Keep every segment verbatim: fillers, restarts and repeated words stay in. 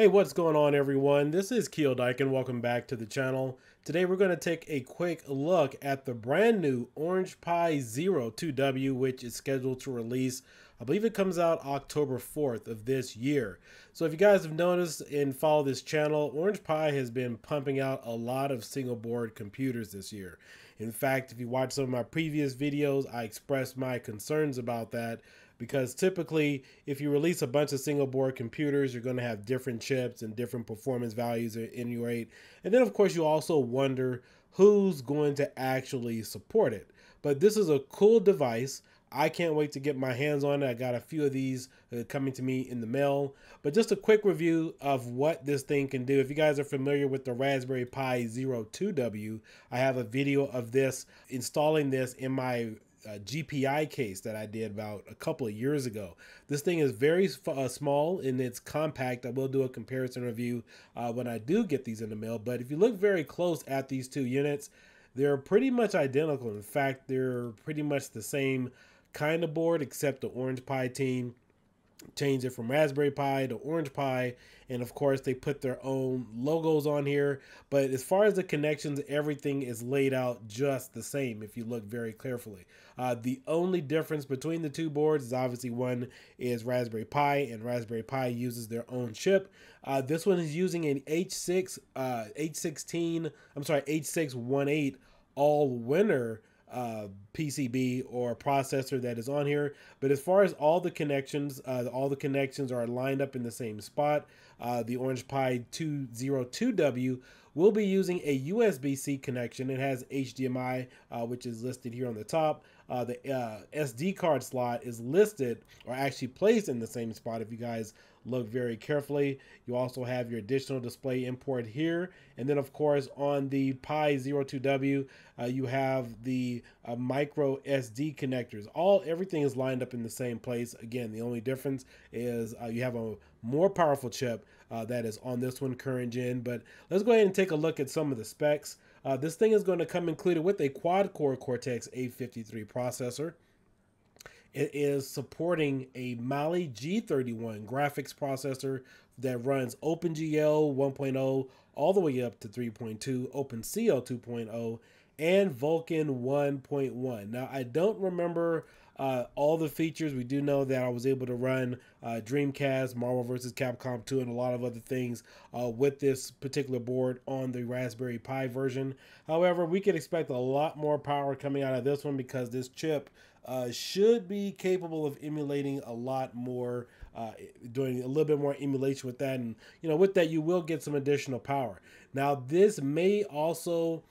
Hey, what's going on everyone? This is Kiodiekin. Welcome back to the channel. Today we're going to take a quick look at the brand new Orange Pi Zero two W, which is scheduled to release. I believe it comes out October fourth of this year. So if you guys have noticed and follow this channel, Orange Pi has been pumping out a lot of single board computers this year. In fact, if you watch some of my previous videos, I expressed my concerns about that. Because typically, if you release a bunch of single board computers, you're going to have different chips and different performance values at any rate. And then, of course, you also wonder who's going to actually support it. But this is a cool device. I can't wait to get my hands on it. I got a few of these uh, coming to me in the mail. But just a quick review of what this thing can do. If you guys are familiar with the Raspberry Pi Zero two W, I have a video of this, installing this in my A G P I case that I did about a couple of years ago. This thing is very uh, small and it's compact. I will do a comparison review uh, when I do get these in the mail. But if you look very close at these two units, they're pretty much identical. In fact, they're pretty much the same kind of board, except the Orange Pi team changed it from Raspberry Pi to Orange Pi, and of course they put their own logos on here. But as far as the connections, everything is laid out just the same if you look very carefully. Uh, the only difference between the two boards is obviously one is Raspberry Pi, and Raspberry Pi uses their own chip. Uh, this one is using an H six, uh, H sixteen, I'm sorry, H six eighteen Allwinner uh P C B or processor that is on here. But as far as all the connections, uh, all the connections are lined up in the same spot. Uh, the Orange Pi two zero two W will be using a U S B C connection. It has H D M I, uh, which is listed here on the top. Uh, the uh, S D card slot is listed, or actually placed in the same spot if you guys look very carefully. You also have your additional display import here. And then of course on the Pi Zero two W, uh, you have the uh, micro S D connectors. All, everything is lined up in the same place. Again, the only difference is uh, you have a more powerful chip uh, that is on this one, current gen. But let's go ahead and take a look at some of the specs. Uh, this thing is going to come included with a quad-core Cortex A fifty-three processor. It is supporting a Mali G thirty-one graphics processor that runs OpenGL one point oh all the way up to three point two, OpenCL two point oh, and Vulkan one point one. Now, I don't remember uh, all the features. We do know that I was able to run uh, Dreamcast, Marvel versus. Capcom two, and a lot of other things uh, with this particular board on the Raspberry Pi version. However, we could expect a lot more power coming out of this one because this chip uh, should be capable of emulating a lot more, uh, doing a little bit more emulation with that. And, you know, with that, you will get some additional power. Now, this may also...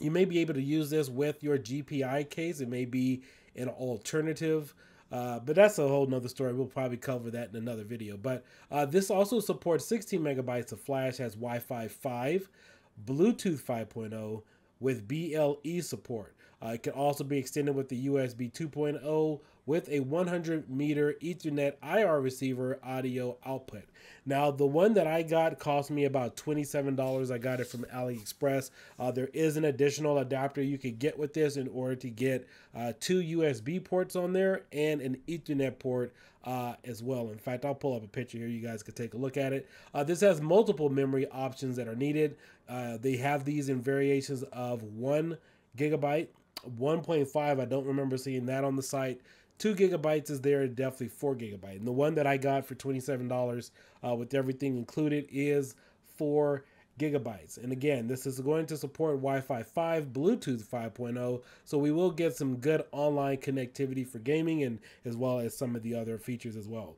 You may be able to use this with your G P I case. It may be an alternative, uh, but that's a whole nother story. We'll probably cover that in another video. But uh, this also supports sixteen megabytes of flash, has Wi-Fi five, Bluetooth five point oh with B L E support. Uh, it can also be extended with the U S B two point oh with a one hundred meter Ethernet I R receiver audio output. Now, the one that I got cost me about twenty-seven dollars. I got it from AliExpress. Uh, there is an additional adapter you could get with this in order to get uh, two U S B ports on there and an Ethernet port uh, as well. In fact, I'll pull up a picture here. You guys could take a look at it. Uh, this has multiple memory options that are needed. Uh, they have these in variations of one gigabyte, one point five. I don't remember seeing that on the site. Two gigabytes is there, definitely four gigabyte. And the one that I got for twenty-seven dollars uh, with everything included is four gigabytes. And again, this is going to support Wi-Fi five, Bluetooth five point oh. So we will get some good online connectivity for gaming, and as well as some of the other features as well.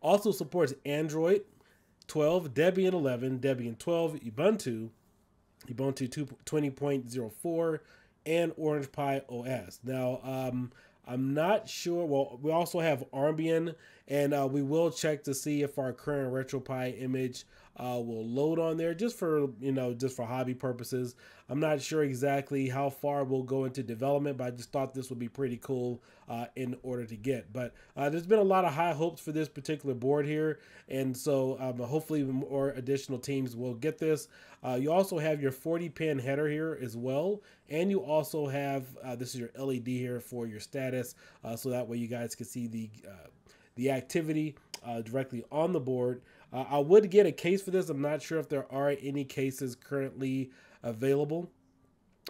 Also supports Android twelve, Debian eleven, Debian twelve, Ubuntu, Ubuntu twenty point oh four, and Orange Pi O S. Now, um, I'm not sure. Well, we also have Armbian, and uh, we will check to see if our current RetroPie image uh, will load on there, just for, you know, just for hobby purposes. I'm not sure exactly how far we'll go into development, but I just thought this would be pretty cool uh, in order to get. But uh, there's been a lot of high hopes for this particular board here, and so um, hopefully more additional teams will get this. Uh, you also have your forty pin header here as well, and you also have uh, this is your L E D here for your status, uh, so that way you guys can see the uh, the activity uh, directly on the board. Uh, I would get a case for this. I'm not sure if there are any cases currently available.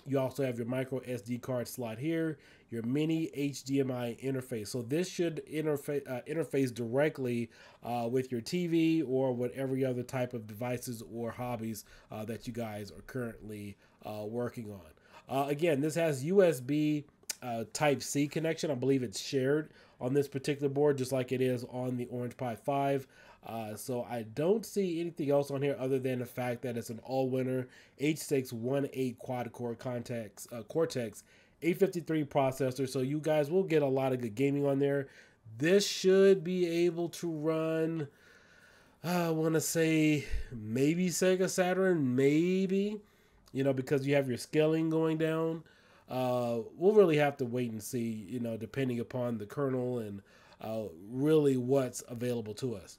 You also have your micro S D card slot here, your mini H D M I interface. So this should interface uh, interface directly uh, with your T V or whatever other type of devices or hobbies uh, that you guys are currently uh, working on. Uh, again, this has U S B uh, Type-C connection. I believe it's shared on this particular board, just like it is on the Orange Pi five. Uh, so I don't see anything else on here other than the fact that it's an Allwinner H six eighteen quad-core Cortex, uh, Cortex A fifty-three processor. So you guys will get a lot of good gaming on there. This should be able to run, uh, I want to say maybe Sega Saturn, maybe, you know, because you have your scaling going down. Uh, we'll really have to wait and see, you know, depending upon the kernel and uh, really what's available to us.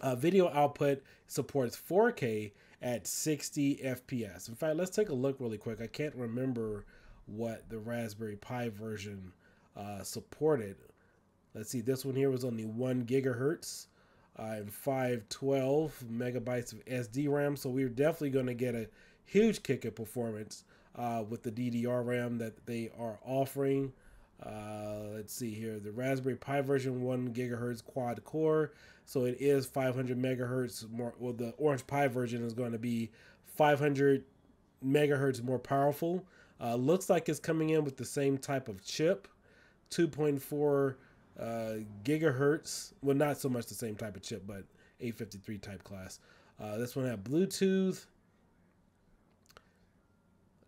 Uh, video output supports four K at sixty F P S. In fact, let's take a look really quick. I can't remember what the Raspberry Pi version uh, supported. Let's see, this one here was only one gigahertz uh, and five twelve megabytes of S D RAM. So we're definitely going to get a huge kick at performance uh, with the D D R RAM that they are offering. Uh, let's see here, the Raspberry Pi version one gigahertz quad core, so it is five hundred megahertz more. Well, the Orange Pi version is going to be five hundred megahertz more powerful. Uh, looks like it's coming in with the same type of chip, two point four uh, gigahertz. Well, not so much the same type of chip, but A fifty-three type class. Uh, this one had Bluetooth.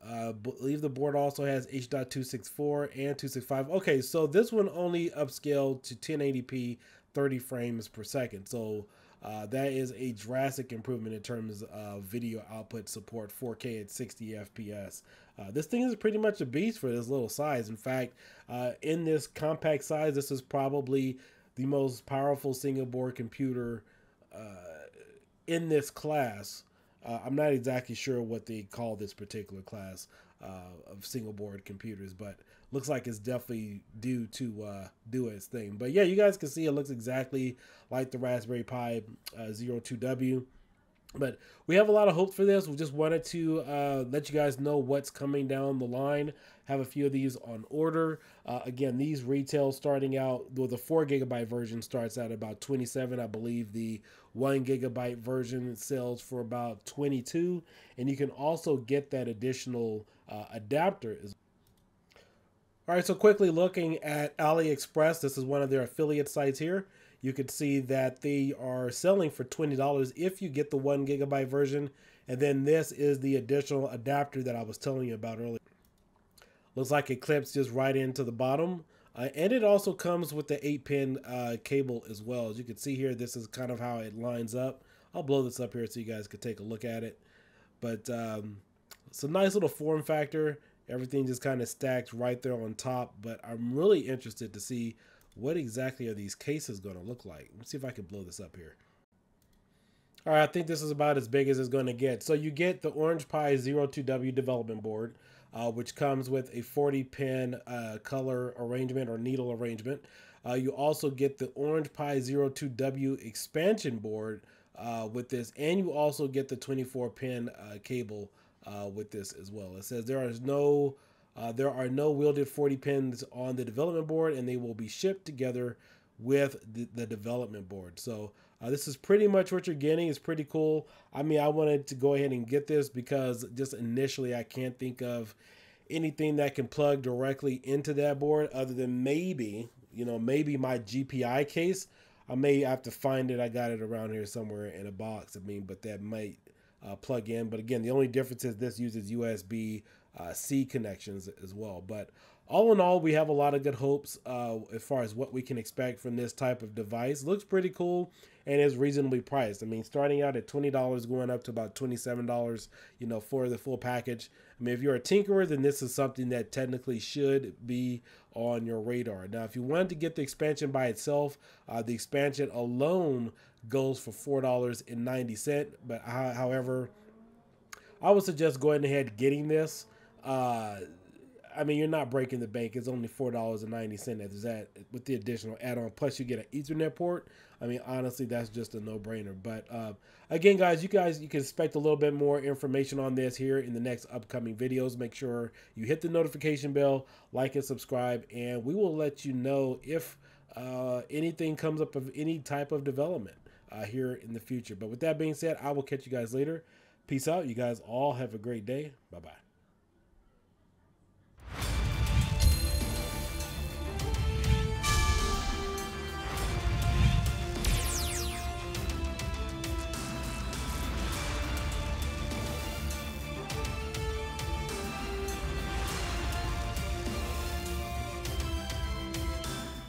I uh, believe the board also has H dot two sixty-four and two sixty-five. Okay, so this one only upscaled to ten eighty P, thirty frames per second. So uh, that is a drastic improvement in terms of video output support, four K at sixty F P S. Uh, this thing is pretty much a beast for this little size. In fact, uh, in this compact size, this is probably the most powerful single board computer uh, in this class. Uh, I'm not exactly sure what they call this particular class uh, of single board computers, but looks like it's definitely due to uh, do its thing. But yeah, you guys can see it looks exactly like the Raspberry Pi uh, Zero two W. But we have a lot of hope for this. We just wanted to uh, let you guys know what's coming down the line. Have a few of these on order. Uh, again, these retail starting out, well, the four gigabyte version starts at about twenty-seven. I believe the one gigabyte version sells for about twenty-two. And you can also get that additional uh, adapter. All right, so quickly looking at AliExpress. This is one of their affiliate sites here. You could see that they are selling for twenty dollars if you get the one gigabyte version. And then this is the additional adapter that I was telling you about earlier. Looks like it clips just right into the bottom. Uh, and it also comes with the eight pin uh, cable as well. As you can see here, this is kind of how it lines up. I'll blow this up here so you guys can take a look at it. But um, it's a nice little form factor. Everything just kind of stacks right there on top. But I'm really interested to see what exactly are these cases going to look like. Let's see if I can blow this up here. All right, I think this is about as big as it's going to get. So you get the Orange Pi Zero two W development board, uh, which comes with a forty pin uh, color arrangement or needle arrangement. Uh, you also get the Orange Pi Zero two W expansion board uh, with this, and you also get the twenty-four pin uh, cable uh, with this as well. It says there is no Uh, there are no wielded forty pins on the development board, and they will be shipped together with the, the development board. So uh, this is pretty much what you're getting. It's pretty cool. I mean, I wanted to go ahead and get this because just initially I can't think of anything that can plug directly into that board other than maybe, you know, maybe my G P I case. I may have to find it. I got it around here somewhere in a box. I mean, but that might uh, plug in. But again, the only difference is this uses U S B Uh, C connections as well. But all in all, we have a lot of good hopes uh, as far as what we can expect from this type of device. Looks pretty cool and is reasonably priced. I mean, starting out at twenty dollars, going up to about twenty-seven dollars, you know, for the full package. I mean, if you're a tinkerer, then this is something that technically should be on your radar. Now, if you wanted to get the expansion by itself, uh, the expansion alone goes for four dollars and ninety cents. But uh, however, I would suggest going ahead getting this. Uh, I mean, you're not breaking the bank. It's only four dollars and ninety cents at that with the additional add-on. Plus, you get an Ethernet port. I mean, honestly, that's just a no-brainer. But uh, again, guys, you guys, you can expect a little bit more information on this here in the next upcoming videos. Make sure you hit the notification bell, like and subscribe, and we will let you know if uh, anything comes up of any type of development uh, here in the future. But with that being said, I will catch you guys later. Peace out. You guys all have a great day. Bye-bye.